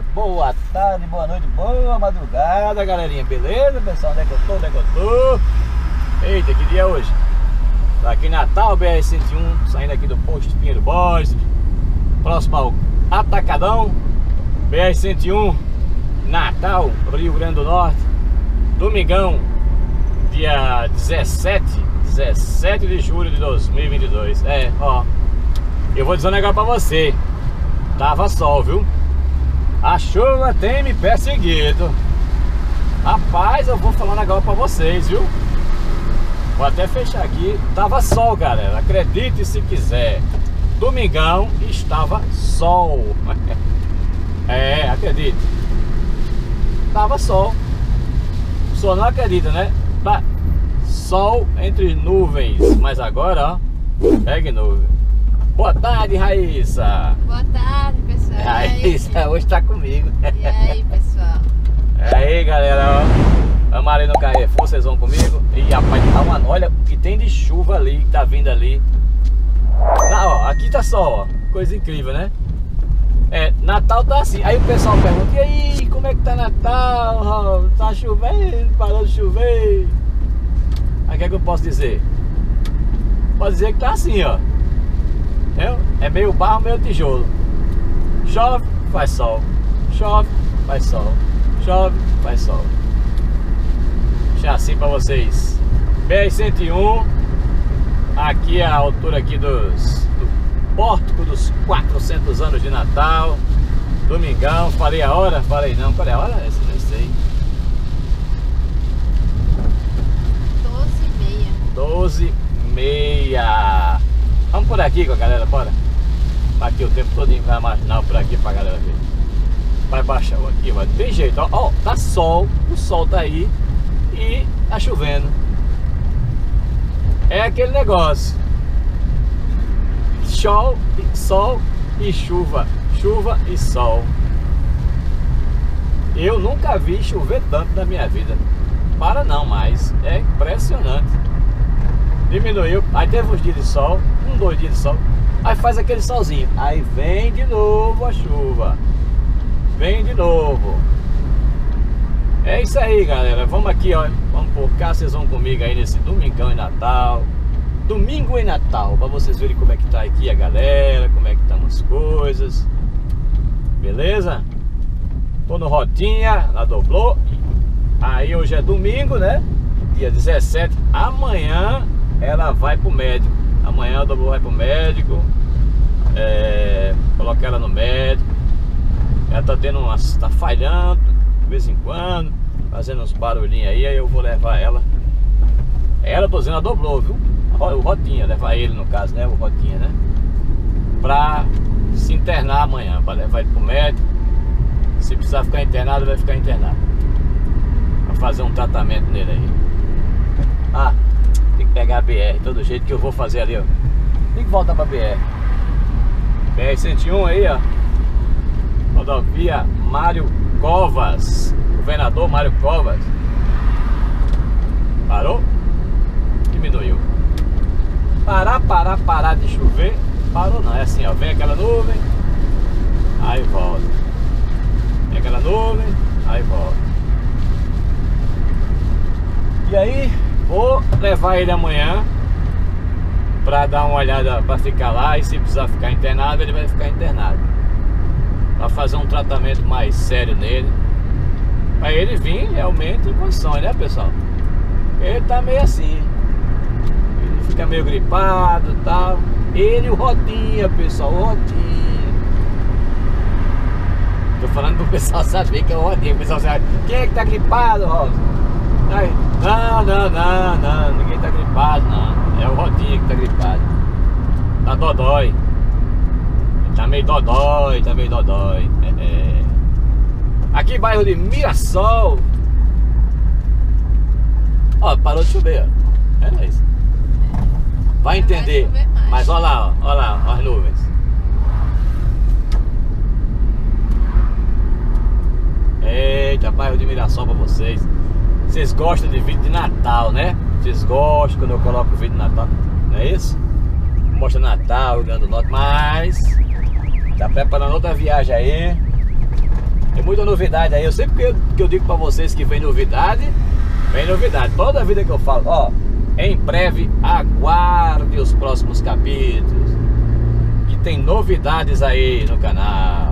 dia, boa tarde, boa noite, boa madrugada, galerinha, beleza? Pessoal, onde é que eu tô? Eita, que dia é hoje? Tá aqui em Natal, BR-101, saindo aqui do posto Pinha do Bosque, próximo ao Atacadão, BR-101, Natal, Rio Grande do Norte, domingão, dia 17 de julho de 2022. É, ó, eu vou dizer um negócio pra você. Tava sol, viu? A chuva tem me perseguido. Rapaz, eu vou falando agora pra vocês, viu? Vou até fechar aqui. Tava sol, galera, acredite se quiser. Domingão estava sol. É, acredite. Tava sol. Só não acredita, né? Tá sol entre nuvens. Mas agora, ó, pega nuvem. Boa tarde, Raíssa. Boa tarde, pessoal. Raíssa hoje tá comigo. E aí, pessoal? E aí, galera, ó. Vamos ali no Carrefour, vocês vão comigo. E rapaz, tá uma... olha o que tem de chuva ali, que tá vindo ali. Ah, ó, aqui tá sol, ó. Coisa incrível, né? É, Natal tá assim. Aí o pessoal pergunta, e aí, como é que tá Natal? Tá chovendo, parou de chover. Aí o que é que eu posso dizer? Posso dizer que tá assim, ó. É meio barro, meio tijolo. Chove, faz sol. Chove, faz sol. Chove, faz sol. Deixa assim pra vocês. BR-101. Aqui a altura aqui do pórtico dos 400 anos de Natal. Domingão. Falei a hora? Falei não. Qual é a hora? Essa nem sei. 12h30. Vamos por aqui com a galera, bora. Aqui o tempo todo vai marginal por aqui pra galera ver. Vai baixar aqui, mas não tem jeito, ó, ó, tá sol, o sol tá aí e tá chovendo. É aquele negócio. Sol e chuva, chuva e sol. Eu nunca vi chover tanto na minha vida. Para não mais, é impressionante. Diminuiu, aí teve uns dias de sol, um, dois dias de sol, aí faz aquele solzinho, aí vem de novo a chuva, vem de novo. É isso aí, galera, vamos aqui, ó, vamos por cá, vocês vão comigo aí nesse domingão em Natal, domingo em Natal, pra vocês verem como é que tá aqui a galera, como é que estão as coisas, beleza? Tô no Rodinha, lá dobrou, aí hoje é domingo, né? Dia 17, amanhã ela vai pro médico. Amanhã o Dobro vai pro médico, colocar ela no médico. Ela tá tendo umas... tá falhando de vez em quando, fazendo uns barulhinhos aí eu vou levar ela. Ela, tô dizendo, a Dobro, viu? O Rodinha, levar ele no caso, né? O Rodinha, né? Pra se internar amanhã, pra levar ele pro médico. Se precisar ficar internado, vai ficar internado. Pra fazer um tratamento nele aí. Ah, tem que pegar a BR, todo jeito que eu vou fazer ali, ó. Tem que voltar pra BR. BR-101 aí, ó. Rodovia Mário Covas. Governador Mário Covas. Parou? Diminuiu. Parar de chover. Parou não, é assim, ó. Vem aquela nuvem, aí volta. Vem aquela nuvem, aí volta. E aí... vou levar ele amanhã pra dar uma olhada, pra ficar lá. E se precisar ficar internado, ele vai ficar internado, pra fazer um tratamento mais sério nele, pra ele vir realmente em condições, né, pessoal? Ele tá meio assim, ele fica meio gripado e tal. Ele e o Rodinha, pessoal, o Rodinha. Tô falando pro pessoal saber que é o Rodinha. O pessoal sabe, quem é que tá gripado, Rosa? Não, ninguém tá gripado, não. É o Rodinha que tá gripado. Tá dodói. Tá meio dodói, Aqui bairro de Mirassol. Ó, parou de chover, ó. Era isso. Vai entender. Mas ó lá, ó. Ó lá, ó as nuvens. Eita, bairro de Mirassol pra vocês. Vocês gostam de vídeo de Natal, né? Vocês gostam quando eu coloco vídeo de Natal, não é isso? Mostra Natal, Rio Grande do Norte, mas... tá preparando outra viagem aí. Tem muita novidade aí. Eu sempre que eu digo pra vocês que vem novidade, vem novidade. Toda a vida que eu falo, ó, em breve aguarde os próximos capítulos, que tem novidades aí no canal.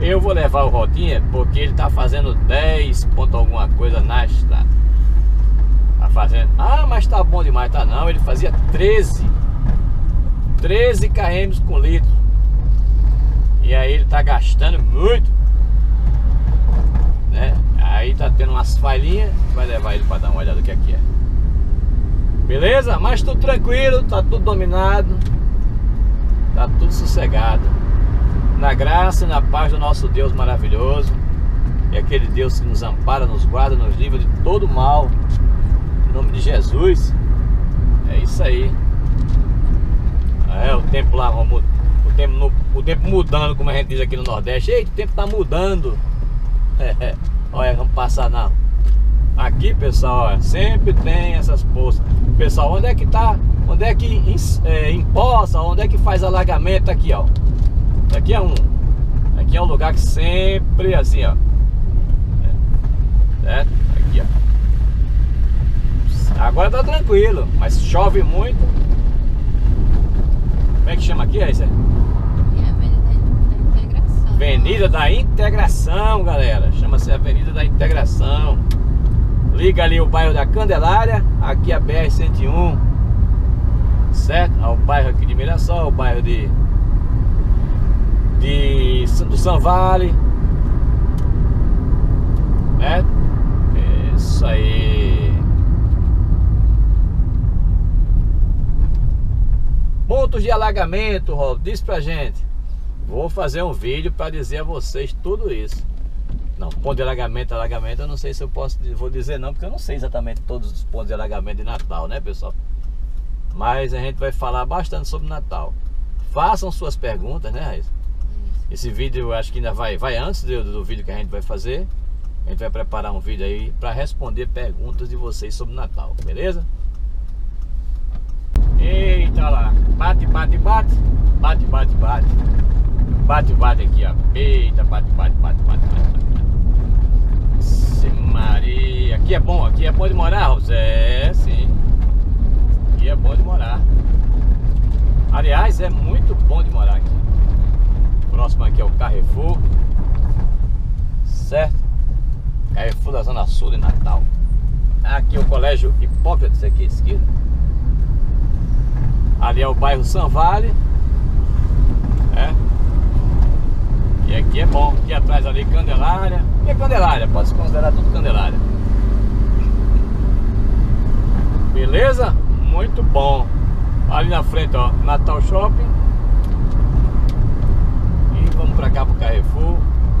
Eu vou levar o Rodinha, porque ele tá fazendo 10 ponto alguma coisa na estrada. Tá fazendo, ah, mas tá bom demais, tá não. Ele fazia 13 km com litro. E aí ele tá gastando muito, né? Aí tá tendo umas falhinhas, vai levar ele pra dar uma olhada do que aqui é. Beleza? Mas tudo tranquilo, tá tudo dominado, tá tudo sossegado, na graça e na paz do nosso Deus maravilhoso. É aquele Deus que nos ampara, nos guarda, nos livra de todo mal, em nome de Jesus. É isso aí. É, o tempo lá, o tempo mudando, como a gente diz aqui no Nordeste. Ei, o tempo tá mudando. Olha, vamos passar na... Aqui, pessoal, olha, sempre tem essas poças. Pessoal, onde é que tá? Onde é que empoça? Onde é que faz alagamento? Aqui, ó. Aqui é um. Aqui é um lugar que sempre assim, ó. Certo? Aqui, ó. Agora tá tranquilo, mas chove muito. Como é que chama aqui, Aisé? Avenida da Integração, galera. Chama-se Avenida da Integração. Liga ali o bairro da Candelária, aqui a BR-101, certo? Ao bairro aqui de Mirassol, o bairro do São Vale, né? Isso aí. Pontos de alagamento, Rob, diz pra gente. Vou fazer um vídeo para dizer a vocês tudo isso. Não, ponto de alagamento, eu não sei se eu posso, vou dizer não, porque eu não sei exatamente todos os pontos de alagamento de Natal, né, pessoal? Mas a gente vai falar bastante sobre Natal. Façam suas perguntas, né, Raíssa? Esse vídeo eu acho que ainda vai antes do vídeo que a gente vai fazer. A gente vai preparar um vídeo aí para responder perguntas de vocês sobre Natal, beleza? Eita lá, bate, bate, bate, bate, bate, bate. Bate, bate aqui, ó. Eita, bate, bate, bate, bate, bate. Se Maria. Aqui é bom de morar, José. É, sim. Aqui é bom de morar. Aliás, é muito bom de morar aqui. Próximo aqui é o Carrefour, certo? Carrefour da Zona Sul de Natal. Aqui é o Colégio Hipócrates, aqui à esquerda. Ali é o bairro São Vale. É. E aqui é bom, aqui atrás ali Candelária. E é Candelária, pode se considerar tudo Candelária. Beleza? Muito bom. Ali na frente, ó, Natal Shopping. E vamos pra cá pro Carrefour.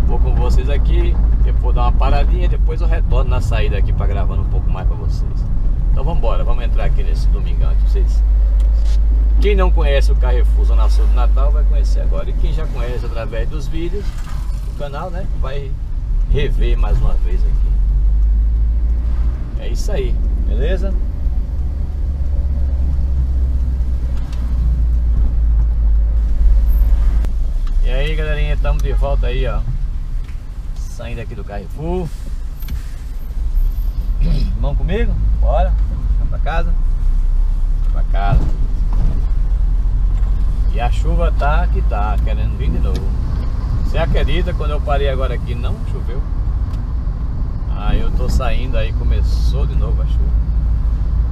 Vou com vocês aqui, depois dar uma paradinha, depois eu retorno na saída aqui pra gravando um pouco mais pra vocês. Então vamos embora, vamos entrar aqui nesse domingão aqui pra vocês. Quem não conhece o Carrefour Zona Sul do Natal vai conhecer agora. E quem já conhece através dos vídeos do canal, né, vai rever mais uma vez aqui. É isso aí, beleza? E aí, galerinha, estamos de volta aí, ó. Saindo aqui do Carrefour. Vão comigo? Bora. Vamos pra casa? Pra casa. E a chuva tá que tá, querendo vir de novo. Você acredita, quando eu parei agora aqui, não choveu. Aí eu tô saindo, aí começou de novo a chuva.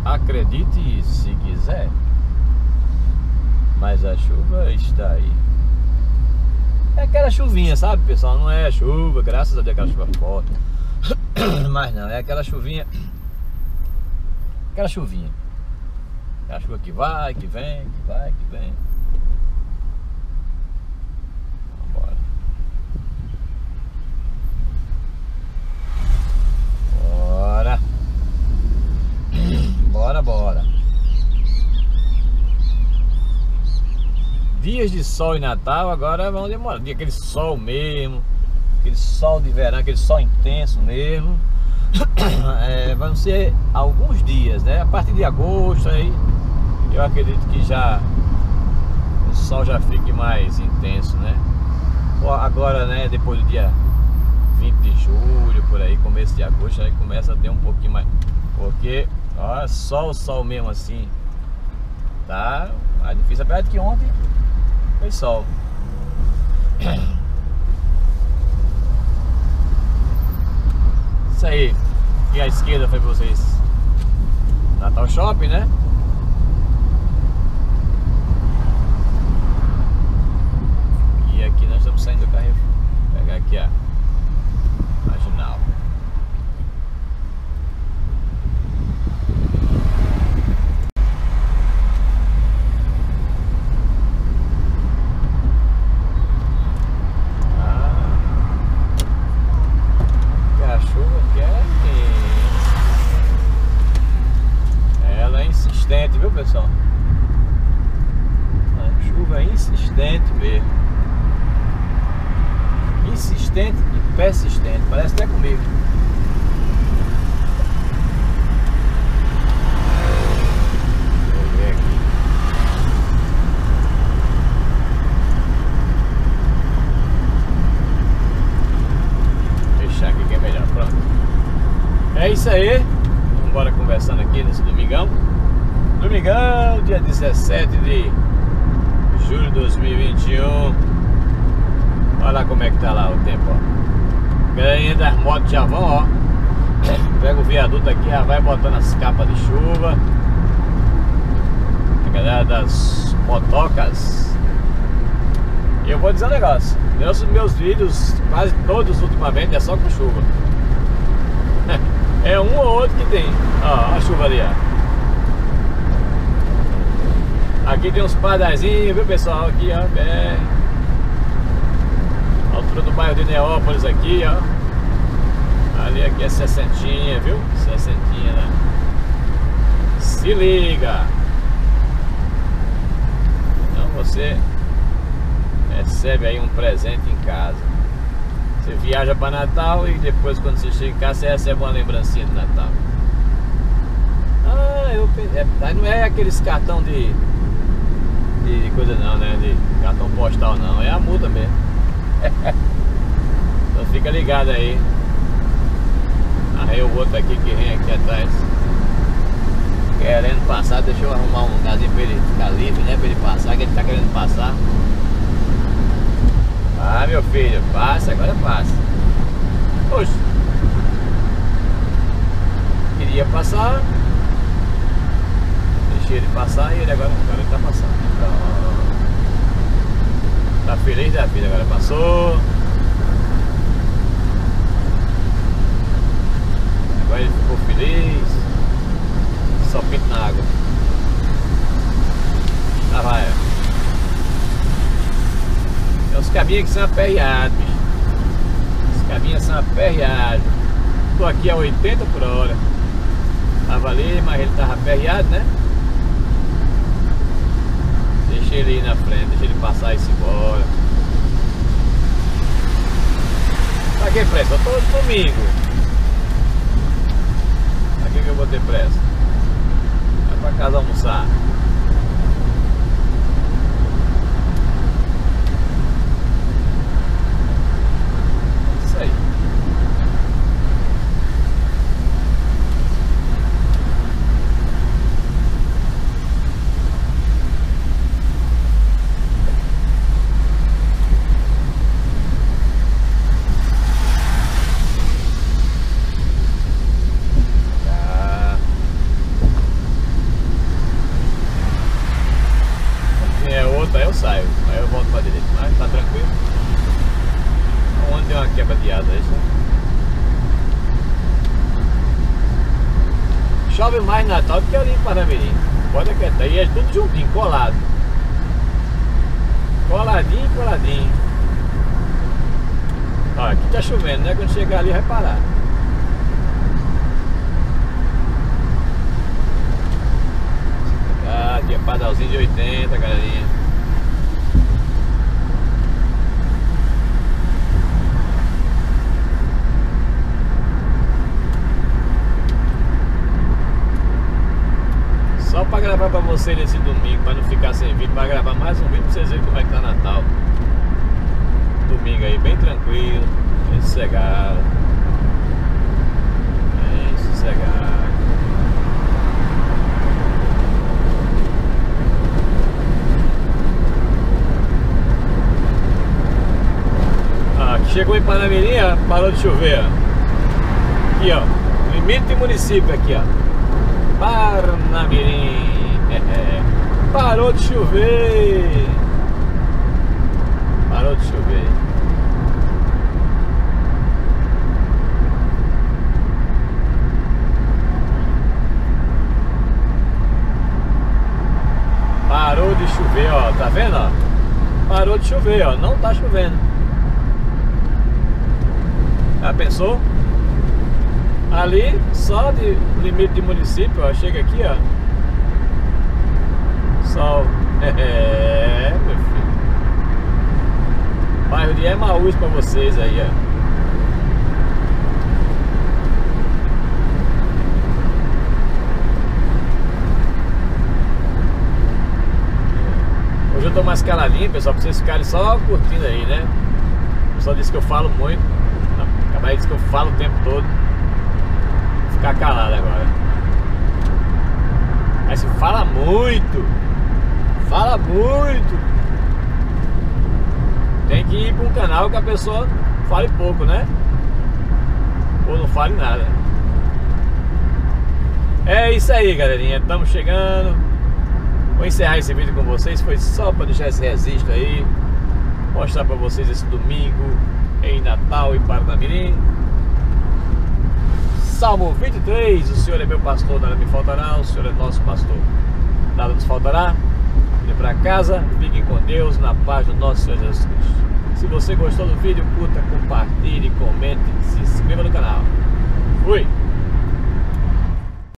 Acredite se quiser, mas a chuva está aí. É aquela chuvinha, sabe, pessoal? Não é chuva, graças a Deus, aquela chuva forte. Mas não, é aquela chuvinha. Aquela chuvinha. Aquela chuva que vai, que vem, que vai, que vem. Bora. Dias de sol em Natal agora vão demorar. Aquele sol mesmo, aquele sol de verão, aquele sol intenso mesmo. É, vão ser alguns dias, né? A partir de agosto aí, eu acredito que já o sol já fique mais intenso, né? Agora, né, depois do dia 20 de julho, por aí, começo de agosto, aí começa a ter um pouquinho mais. Porque, ó, só o sol mesmo assim, tá mais difícil. Apesar de que ontem foi sol. Isso aí. E à esquerda foi pra vocês Natal Shopping, né? E aqui nós estamos saindo do Carrefour. Vou pegar aqui a marginal. Viu, pessoal? A chuva é insistente mesmo. Insistente e persistente. Parece até comigo. Vou ver aqui. Vou fechar aqui que é melhor. Pronto. É isso aí. Vamos embora conversando aqui nesse domingão. Domingão, dia 17 de julho de 2021. Olha lá como é que tá lá o tempo, ó. Ganha das motos já vão, ó. Pega o viaduto aqui, já vai botando as capas de chuva. A galera das motocas. E eu vou dizer um negócio: meus vídeos, quase todos ultimamente, é só com chuva. É um ou outro que tem. Ó, a chuva ali, ó. Aqui tem uns padazinhos, viu, pessoal? Aqui, ó, é... a altura do bairro de Neópolis aqui, ó. Ali aqui é 60, viu? 60, né? Se liga! Então você recebe aí um presente em casa. Você viaja para Natal e depois, quando você chega em casa, você recebe uma lembrancinha de Natal. Ah, não é aqueles cartão de coisa não, né? De cartão postal não, é a multa mesmo. Então fica ligado aí. Aí o outro aqui que vem aqui atrás querendo passar, deixa eu arrumar um lugarzinho pra ele ficar livre, né? Pra ele passar, que ele tá querendo passar. Ah, meu filho, passa, agora passa. Poxa, queria passar, ele passar e ele agora ele tá passando. Então, tá feliz da vida, agora passou. Agora ele ficou feliz. Só pinto na água. Lá vai. Tem uns cabinhos que são aperreados, bicho. Os cabinhos são aperreados. Tô aqui a 80 por hora. Tava ali, mas ele tava aperreado, né? Deixa ele ir na frente, deixa ele passar e se embora. Pra que pressa? Eu tô domingo. Pra que eu vou ter pressa? Vai pra casa almoçar. É isso aí. Chove mais Natal do que ali em Parnamirim. Pode acreditar. E é tudo juntinho, colado. Coladinho, coladinho. Ó, aqui tá chovendo, né? Quando chegar ali vai parar. Ah, aqui é padalzinho de 80, galerinha. Só pra pra gravar pra vocês nesse domingo, pra não ficar sem vídeo, pra gravar mais um vídeo pra vocês verem como é que tá Natal. Domingo aí bem tranquilo, bem sossegado. Bem sossegado. Ah, chegou em Parnamirim, parou de chover, ó. Aqui, ó, limite de município aqui, ó. Parnamirim, parou de chover, parou de chover. Parou de chover, ó, tá vendo, ó? Parou de chover, ó, não tá chovendo. Já pensou? Ali, só de limite de município, ó, chega aqui, ó. Sol. É, meu filho. Bairro de Emaús pra vocês aí, ó. Hoje eu tô mais caladinho, pessoal, pra vocês ficarem só curtindo aí, né? O pessoal disse que eu falo muito. Acabar disse que eu falo o tempo todo. Ficar calado agora. Mas fala muito. Fala muito. Tem que ir para um canal que a pessoa fale pouco, né? Ou não fale nada. É isso aí, galerinha. Estamos chegando. Vou encerrar esse vídeo com vocês. Foi só para deixar esse registro aí. Mostrar para vocês esse domingo em Natal e Parnamirim. Salmo 23, o Senhor é meu pastor, nada me faltará, o Senhor é nosso pastor, nada nos faltará. Vem para casa, fiquem com Deus, na paz do nosso Senhor Jesus Cristo. Se você gostou do vídeo, curta, compartilhe, comente, se inscreva no canal. Fui!